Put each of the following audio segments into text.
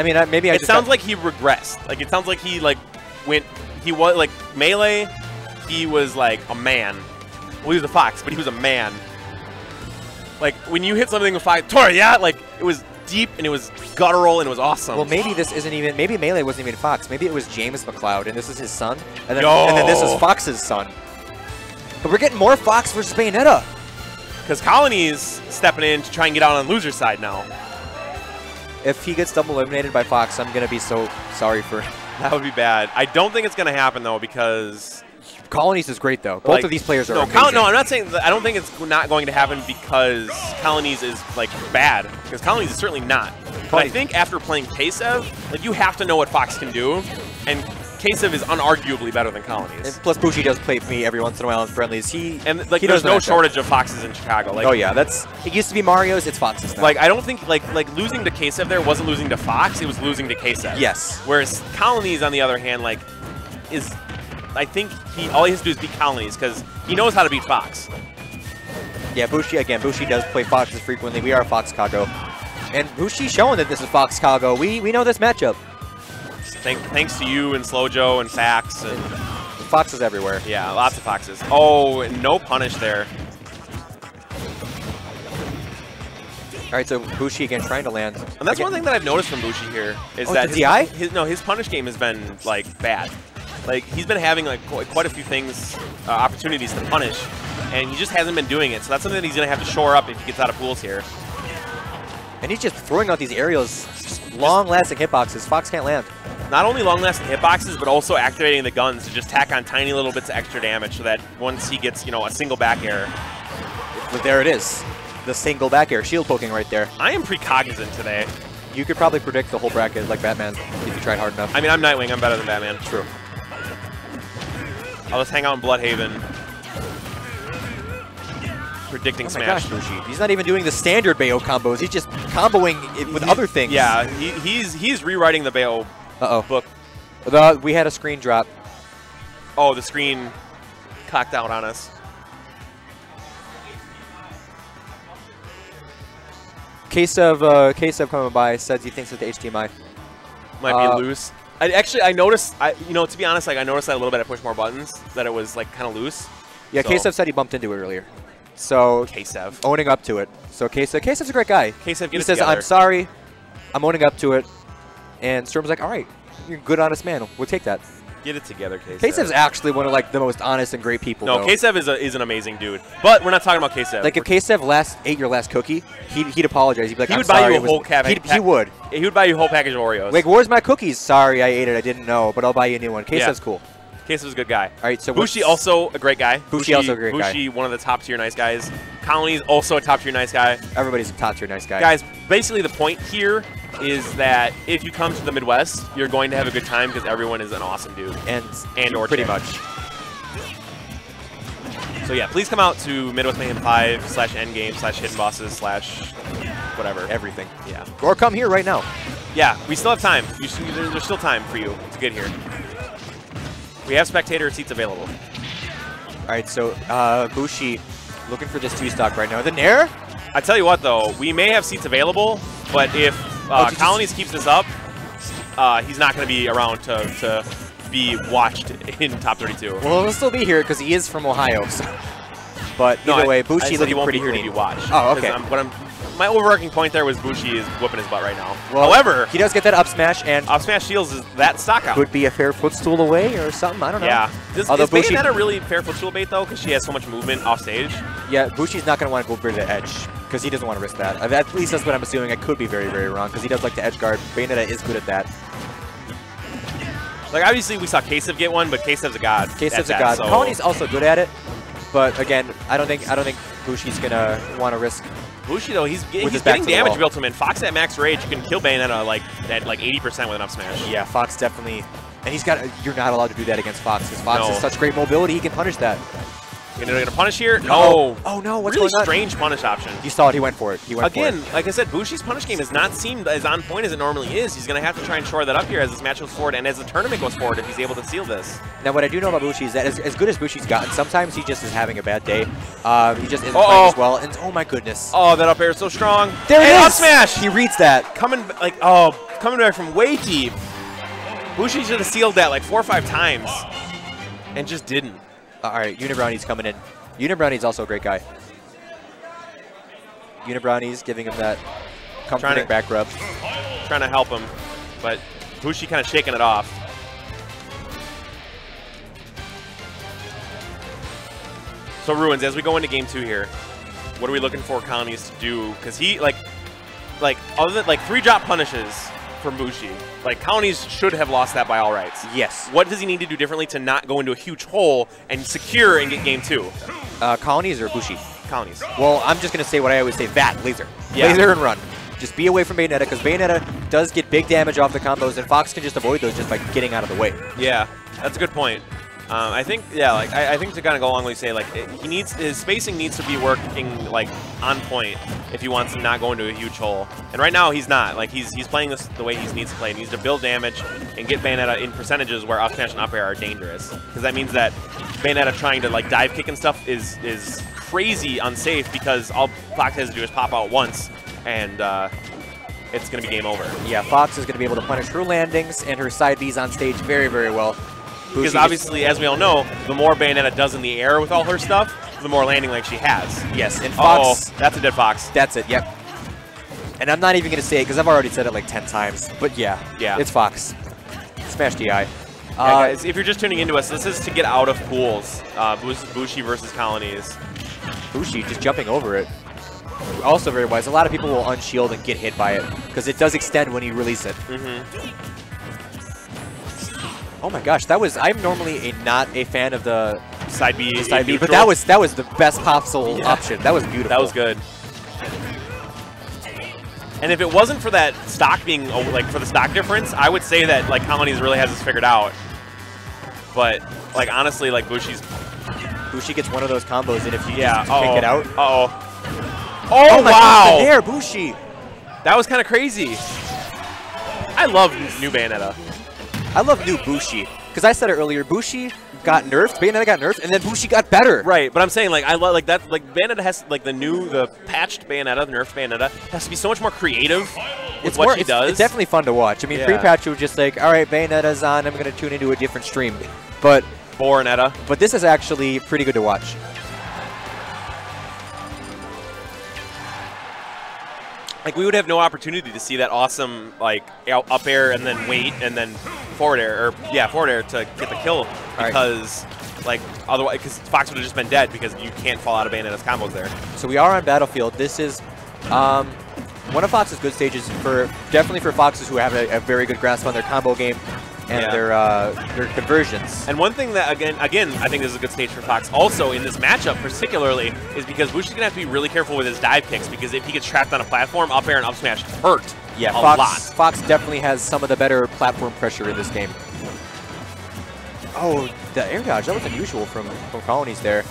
I mean, maybe I just... It sounds like he regressed. Like, it sounds like he, like, went... He was, like, Melee, he was, like, a man. Well, he was a fox, but he was a man. Like, when you hit something with fire, Toriya, like, it was deep, and it was guttural, and it was awesome. Well, maybe this isn't even... Maybe Melee wasn't even Fox. Maybe it was James McCloud, and this is his son. And then this is Fox's son. But we're getting more Fox versus Bayonetta. Because Colinies stepping in to try and get out on the loser side now. If he gets double eliminated by Fox, I'm going to be so sorry for him. That would be bad. I don't think it's going to happen, though, because... Colinies is great, though. Both of these players are amazing. No, I'm not saying... I don't think it's not going to happen because Colinies is, like, bad. Because Colinies is certainly not. But I think after playing Kasev, like, you have to know what Fox can do. And Kasev is unarguably better than Colinies. And plus, Bushi does play for me every once in a while in friendlies. Like, there's no shortage of Foxes in Chicago. Like, oh yeah, that's. It used to be Mario's. It's Foxes now. Like, I don't think like losing to Kasev there wasn't losing to Fox. It was losing to Kasev. Yes. Whereas Colinies, on the other hand, like, is. I think all he has to do is beat Colinies because he knows how to beat Fox. Yeah, Bushi does play Foxes frequently. We are Foxcago, and Bushi showing that this is Foxcago. We know this matchup. Thanks to you and Slojo and Fax and Foxes everywhere. Yeah, lots of Foxes. Oh, no punish there. All right, so Bushi again trying to land. And that's one thing that I've noticed from Bushi here is that his punish game has been like bad. Like he's been having like quite a few things, opportunities to punish, and he just hasn't been doing it. So that's something that he's gonna have to shore up if he gets out of pools here. And he's just throwing out these aerials, just long-lasting hitboxes. Fox can't land. Not only long-lasting hitboxes, but also activating the guns to just tack on tiny little bits of extra damage so that once he gets, you know, a single back air. But there it is. The single back air. Shield poking right there. I am precognizant today. You could probably predict the whole bracket like Batman if you tried hard enough. I mean, I'm Nightwing. I'm better than Batman. True. I'll just hang out in Bloodhaven. Predicting smash. Gosh, Bushi. He's not even doing the standard Bayo combos. He's just comboing it with other things. Yeah, he's rewriting the Bayo book. We had a screen drop. Oh, the screen cocked out on us. Kasev coming by says he thinks that the HDMI might be loose. I noticed. You know, to be honest, like I noticed that a little bit. I pushed more buttons that it was like kind of loose. Yeah, so. Kasev said he bumped into it earlier. So Kasev owning up to it. So Kasev's a great guy. Kasev, he says, together. "I'm sorry, I'm owning up to it." And Storm's like, "All right, you're a good, honest man. We'll take that." Get it together, Kasev. Kasev's actually one of like the most honest and great people. No, though. Kasev is an amazing dude. But we're not talking about Kasev. Like if Kasev ate your last cookie, he'd apologize. He'd be like, he would buy you a whole package of Oreos. Like, where's my cookies? Sorry, I ate it. I didn't know, but I'll buy you a new one. Kasev's cool. Kasev's a good guy. All right, so Bushi also a great guy. Bushi one of the top tier nice guys. Colinies also a top tier nice guy. Everybody's a top tier nice guy. Guys, basically the point here is that if you come to the Midwest, you're going to have a good time because everyone is an awesome dude. And or pretty much. So yeah, please come out to Midwest Mayhem 5 /endgame/ hidden bosses / whatever. Everything. Yeah. Or come here right now. Yeah, we still have time. There's still time for you to get here. We have spectator seats available. All right, so Bushi looking for this 2-stock right now. The Nair? I tell you what, though. We may have seats available, but if Colinies keeps this up, he's not going to be around to be watched in top 32. Well, he'll still be here because he is from Ohio. So. But either way, Bushi looking pretty clean. He won't be here to be watched. Oh, okay. My overarching point there was Bushi is whooping his butt right now. Well, however, he does get that up smash, and up smash shields is that stock out. Could be a fair footstool away or something. I don't know. Yeah. Is Bayonetta really fair footstool bait, though, because she has so much movement off stage? Yeah, Bushi's not going to want to go over to the edge because he doesn't want to risk that. At least that's what I'm assuming. I could be very, very wrong because he does like to edge guard. Bayonetta is good at that. Like, obviously, we saw Kasev get one, but Kasev's a god. Kasev's a god. So. Colinies also good at it, but again, I don't think Bushi's going to want to risk. Bushi, though, he's getting damage built to him, and Fox at max rage, you can kill Bayonetta at 80% with an up smash. Yeah, Fox definitely, and you're not allowed to do that against Fox, because Fox has such great mobility, he can punish that. They're gonna punish here. No. Oh no! What's really going on? Strange punish option. You saw it. He went for it. He went again. For it. Like I said, Bushi's punish game has not seemed as on point as it normally is. He's gonna have to try and shore that up here as this match goes forward and as the tournament goes forward if he's able to seal this. Now, what I do know about Bushi is that as good as Bushi's gotten, sometimes he just is having a bad day. He just isn't playing as well. And oh my goodness! Oh, that up air is so strong. There it is. Up smash. He reads that. Coming back from way deep. Bushi should have sealed that like 4 or 5 times, and just didn't. All right, Unibrownie's coming in. Unibrownie's also a great guy. Unibrownie's giving him that comforting back rub. Trying to help him, but Bushi kind of shaking it off. So Ruins, as we go into game 2 here, what are we looking for Colinies to do? Because he, like other than like 3-drop punishes from Bushi, like Colinies should have lost that by all rights. Yes. What does he need to do differently to not go into a huge hole and secure and get game 2? Colinies or Bushi? Colinies. Well, I'm just gonna say what I always say: that laser, laser and run. Just be away from Bayonetta because Bayonetta does get big damage off the combos, and Fox can just avoid those just by getting out of the way. Yeah, that's a good point. I think I think to kind of go along with you say he needs his spacing needs to be working on point if he wants to not go into a huge hole. And right now he's not. He's playing this the way he needs to play. He needs to build damage and get Bayonetta in percentages where up smash and up air are dangerous. Because that means that Bayonetta trying to dive kick and stuff is crazy unsafe because all Fox has to do is pop out once and it's gonna be game over. Yeah, Fox is gonna be able to punish her landings and her side Bs on stage very, very well. Because obviously, as we all know, the more Bayonetta does in the air with all her stuff, the more landing she has. Yes, and Fox... Oh, that's a dead Fox. That's it, yep. And I'm not even going to say it, because I've already said it 10 times. But yeah, it's Fox. Smash DI. Guys, if you're just tuning into us, this is to get out of pools. Bushi versus Colinies. Bushi just jumping over it. Also very wise. A lot of people will unshield and get hit by it, because it does extend when you release it. Mm-hmm. Oh my gosh, that was, I'm normally not a fan of the side B, but that was the best possible option. That was beautiful. That was good. And if it wasn't for that stock being, for the stock difference, I would say that, Colinies really has this figured out. But, honestly, Bushi gets one of those combos, and if you just kick it out. Oh wow! Gosh, there, Bushi! That was kind of crazy. I love new Bayonetta. I love new Bushi, because I said it earlier, Bushi got nerfed, Bayonetta got nerfed, and then Bushi got better. Right, but I'm saying, I love, that, Bayonetta has, the patched Bayonetta, the nerfed Bayonetta, has to be so much more creative with what she does. It's definitely fun to watch. I mean, pre-patch, you were just all right, Bayonetta's on, I'm going to tune into a different stream. But... Boronetta. But this is actually pretty good to watch. We would have no opportunity to see that awesome, up air and then wait and then forward air, forward air to get the kill because, otherwise, because Fox would have just been dead because you can't fall out of Bayonetta's combos there. So we are on Battlefield. This is one of Fox's good stages definitely for Foxes who have a very good grasp on their combo game and their conversions. And one thing that, again, I think this is a good stage for Fox also in this matchup particularly is because Bushi's going to have to be really careful with his dive kicks because if he gets trapped on a platform, up air and up smash hurt a lot. Fox definitely has some of the better platform pressure in this game. Oh, the air dodge, that was unusual from Colinies there.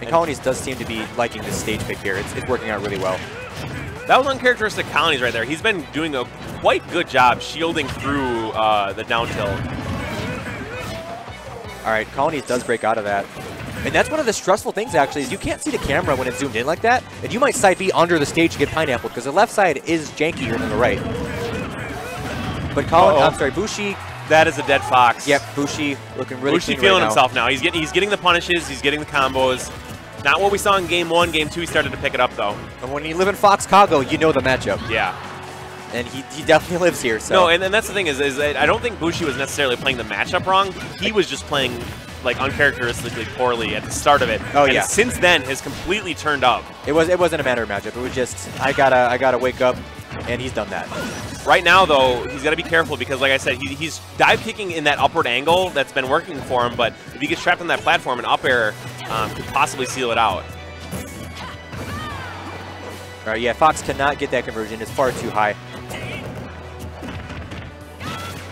And Colinies does seem to be liking this stage pick here. It's working out really well. That was uncharacteristic Colinies right there. He's been doing a quite good job shielding through the down tilt. All right, Colinies does break out of that. And that's one of the stressful things, actually, is you can't see the camera when it's zoomed in like that. And you might side B under the stage to get pineappled, because the left side is jankier than the right. But Bushi... That is a dead Fox. Yep, Bushi looking really clean feeling himself now. He's getting the punishes. He's getting the combos. Not what we saw in game 1. Game 2, he started to pick it up, though. And when you live in Foxcago, you know the matchup. Yeah. And he definitely lives here, so... No, and that's the thing is that I don't think Bushi was necessarily playing the matchup wrong. He was just playing, uncharacteristically poorly at the start of it. Oh, and since then, has completely turned up. It wasn't a matter of matchup. It was just, I gotta wake up, and he's done that. Right now, though, he's got to be careful because, like I said, he's dive kicking in that upward angle that's been working for him, but if he gets trapped on that platform, an up air could possibly seal it out. All right, yeah, Fox cannot get that conversion. It's far too high.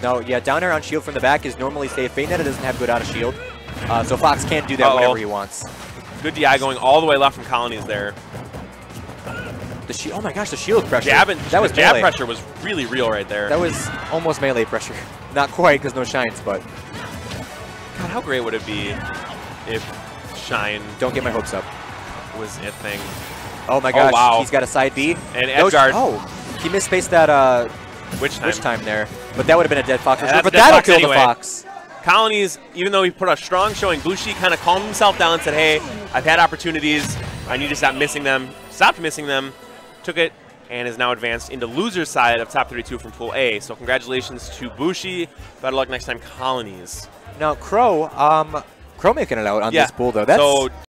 No, yeah, down air on shield from the back is normally safe. Bayonetta doesn't have good out of shield. So Fox can't do that whenever he wants. Good DI going all the way left from Colinies there. The shield, oh my gosh, the shield pressure. That was jab pressure was really real right there. That was almost melee pressure. Not quite because no shines, but. God, how great would it be if shine. Don't get my hopes up. Was it thing. Oh my gosh, he's got a side B. And edge guard. Oh, he misspaced that witch time there. But that would have been a dead Fox. Yeah, sure. But that'll kill the Fox. Colinies, even though he put a strong showing, Bushi kind of calmed himself down and said, hey, I've had opportunities. I need to stop missing them. Stopped missing them, took it, and is now advanced into loser's side of top 32 from Pool A. So congratulations to Bushi. Better luck next time, Colinies. Now, Crow making it out on this pool, though. That's so